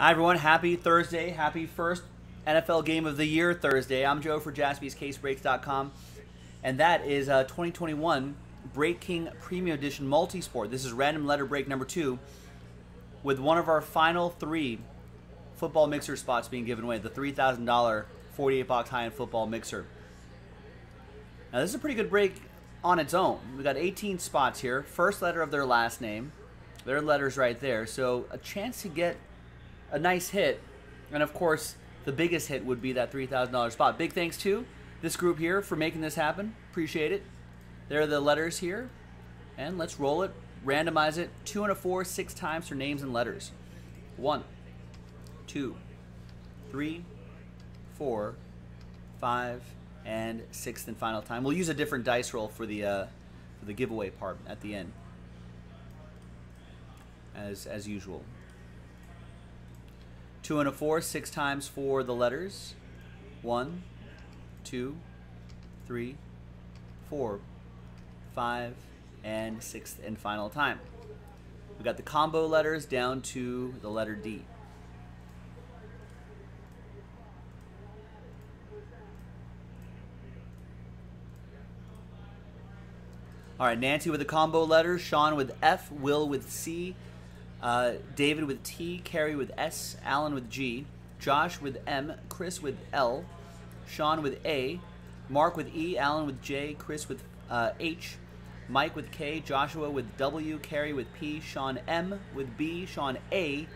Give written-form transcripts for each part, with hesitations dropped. Hi everyone, happy Thursday, happy first NFL game of the year Thursday. I'm Joe for JaspysCaseBreaks.com, and that is 2021 Break King Premium Edition Multisport. This is random letter break number 2, with one of our final 3 football mixer spots being given away, the $3,000 48-box high-end football mixer. Now this is a pretty good break on its own. We've got 18 spots here, first letter of their last name, their letter's right there, so a chance to get a nice hit, and of course the biggest hit would be that $3,000 spot. Big thanks to this group here for making this happen. Appreciate it. There are the letters here, and let's roll it, randomize it, 2 and a 4, 6 times for names and letters. 1, 2, 3, 4, 5, and 6th and final time. We'll use a different dice roll for the giveaway part at the end, as usual. 2 and a 4, 6 times for the letters. 1, 2, 3, 4, 5, and 6th and final time. We've got the combo letters down to the letter D. All right, Nancy with the combo letters, Sean with F, Will with C, David with T, Carrie with S, Alan with G, Josh with M, Chris with L, Sean with A, Mark with E, Alan with J, Chris with H, Mike with K, Joshua with W, Carrie with P, Sean M with B, Sean A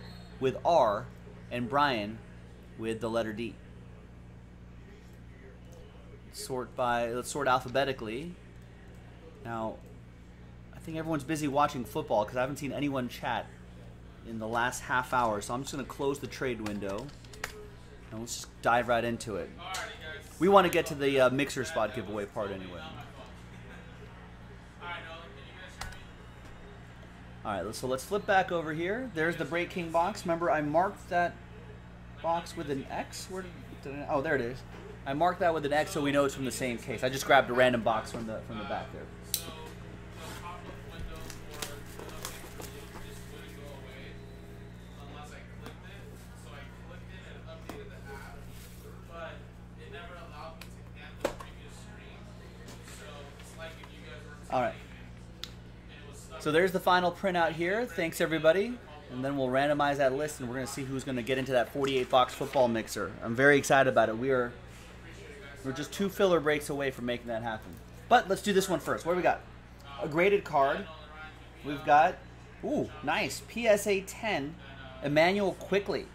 with R, and Brian with the letter D. Let's sort alphabetically. Now, I think everyone's busy watching football because I haven't seen anyone chat in the last half hour, so I'm just going to close the trade window and let's just dive right into it. We want to get to the mixer spot giveaway part anyway. Alright, so let's flip back over here. There's the Break King box. Remember, I marked that box with an X. Where did I, oh, there it is. I marked that with an X so we know it's from the same case. I just grabbed a random box from the back there. All right, so there's the final printout here. Thanks everybody, and then we'll randomize that list and we're gonna see who's gonna get into that 48-box football mixer. I'm very excited about it. We're just 2 filler breaks away from making that happen. But let's do this one first. What do we got? A graded card. We've got, ooh, nice, PSA 10, Emmanuel Quickley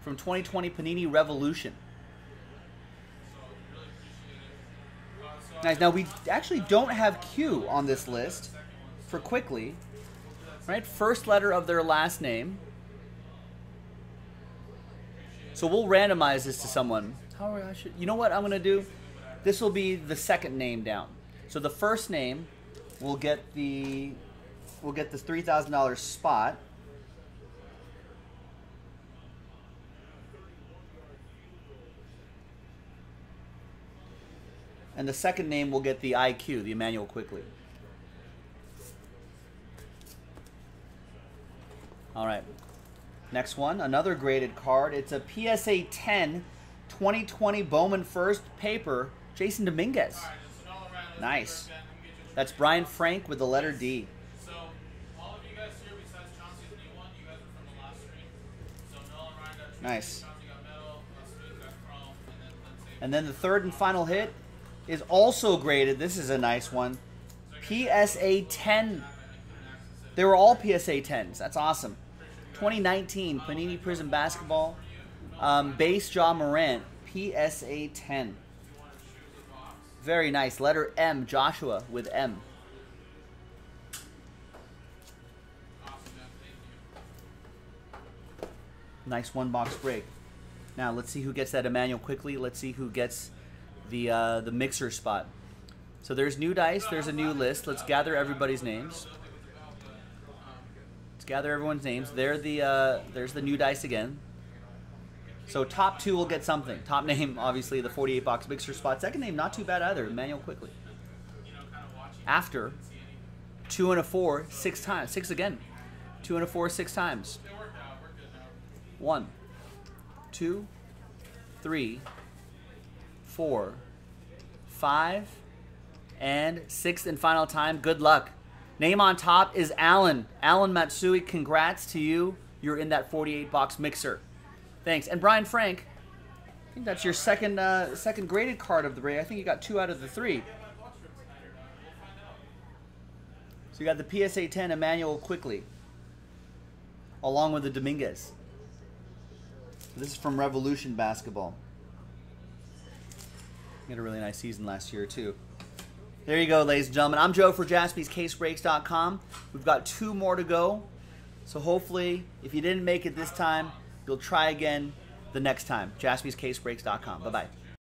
from 2020 Panini Revolution. Nice. Now, we actually don't have Q on this list for Quickley, right? First letter of their last name. So we'll randomize this to someone. You know what I'm going to do? This will be the second name down. So the first name will get the this $3,000 spot. And the second name will get the IQ, the Emmanuel Quickley. All right. Next one, another graded card. It's a PSA 10, 2020 Bowman first paper, Jason Dominguez. Nice. That's Brian Frank with the letter D. Nice. And then the third and final hit is also graded. This is a nice one. PSA 10. They were all PSA 10s. That's awesome. 2019 Panini Prism Basketball. Base Ja Morant. PSA 10. Very nice. Letter M. Joshua with M. Nice 1-box break. Now let's see who gets that Emmanuel Quickley. Let's see who gets the mixer spot. So there's new dice, there's a new list. Let's gather everybody's names. Let's gather everyone's names. There's the new dice again. So top 2 will get something. Top name, obviously, the 48-box mixer spot. Second name, not too bad either, Emmanuel Quickley. After 2 and a 4, 6 times. 6 again. 2 and a 4, 6 times. One, two, three, four, five, and sixth and final time. Good luck. Name on top is Alan. Alan Matsui, congrats to you. You're in that 48-box mixer. Thanks. And Brian Frank, I think that's your second graded card of the break. I think you got 2 out of the 3. So you got the PSA 10 Emmanuel Quickley, along with the Dominguez. This is from Revolution Basketball. He had a really nice season last year too. There you go, ladies and gentlemen. I'm Joe for JaspysCaseBreaks.com. We've got 2 more to go. So hopefully, if you didn't make it this time, you'll try again the next time. JaspysCaseBreaks.com. Bye-bye.